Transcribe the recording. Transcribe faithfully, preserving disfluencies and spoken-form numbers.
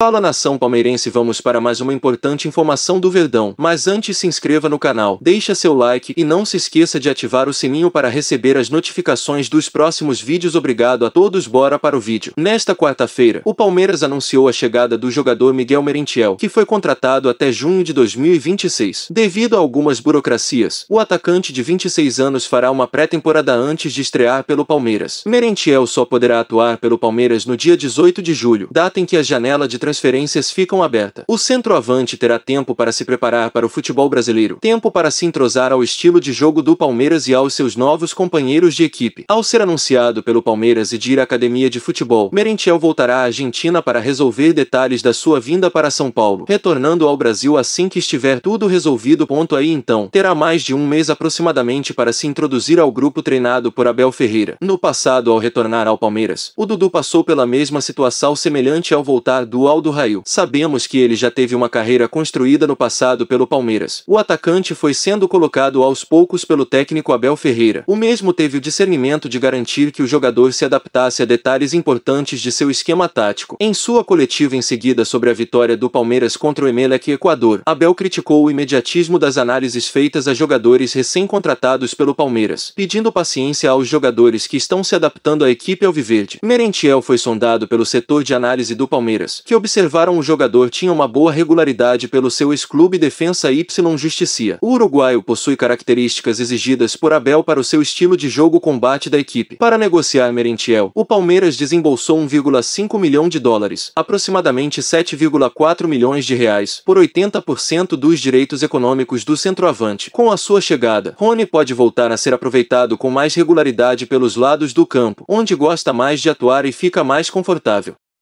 Fala nação palmeirense, vamos para mais uma importante informação do Verdão, mas antes se inscreva no canal, deixa seu like e não se esqueça de ativar o sininho para receber as notificações dos próximos vídeos. Obrigado a todos, bora para o vídeo. Nesta quarta-feira, o Palmeiras anunciou a chegada do jogador Miguel Merentiel, que foi contratado até junho de dois mil e vinte e seis. Devido a algumas burocracias, o atacante de vinte e seis anos fará uma pré-temporada antes de estrear pelo Palmeiras. Merentiel só poderá atuar pelo Palmeiras no dia dezoito de julho, data em que a janela de transferências ficam abertas. O centroavante terá tempo para se preparar para o futebol brasileiro, tempo para se entrosar ao estilo de jogo do Palmeiras e aos seus novos companheiros de equipe. Ao ser anunciado pelo Palmeiras e de ir à academia de futebol, Merentiel voltará à Argentina para resolver detalhes da sua vinda para São Paulo, retornando ao Brasil assim que estiver tudo resolvido. Ponto aí então, terá mais de um mês aproximadamente para se introduzir ao grupo treinado por Abel Ferreira. No passado, ao retornar ao Palmeiras, o Dudu passou pela mesma situação semelhante ao voltar do Al Do Raiu. Sabemos que ele já teve uma carreira construída no passado pelo Palmeiras. O atacante foi sendo colocado aos poucos pelo técnico Abel Ferreira. O mesmo teve o discernimento de garantir que o jogador se adaptasse a detalhes importantes de seu esquema tático. Em sua coletiva em seguida sobre a vitória do Palmeiras contra o Emelec Equador, Abel criticou o imediatismo das análises feitas a jogadores recém-contratados pelo Palmeiras, pedindo paciência aos jogadores que estão se adaptando à equipe alviverde. Merentiel foi sondado pelo setor de análise do Palmeiras, que observaram o jogador tinha uma boa regularidade pelo seu ex-clube Defensa Y Justicia. O uruguaio possui características exigidas por Abel para o seu estilo de jogo combate da equipe. Para negociar Merentiel, o Palmeiras desembolsou um vírgula cinco milhão de dólares, aproximadamente sete vírgula quatro milhões de reais, por oitenta por cento dos direitos econômicos do centroavante. Com a sua chegada, Rony pode voltar a ser aproveitado com mais regularidade pelos lados do campo, onde gosta mais de atuar e fica mais confortável.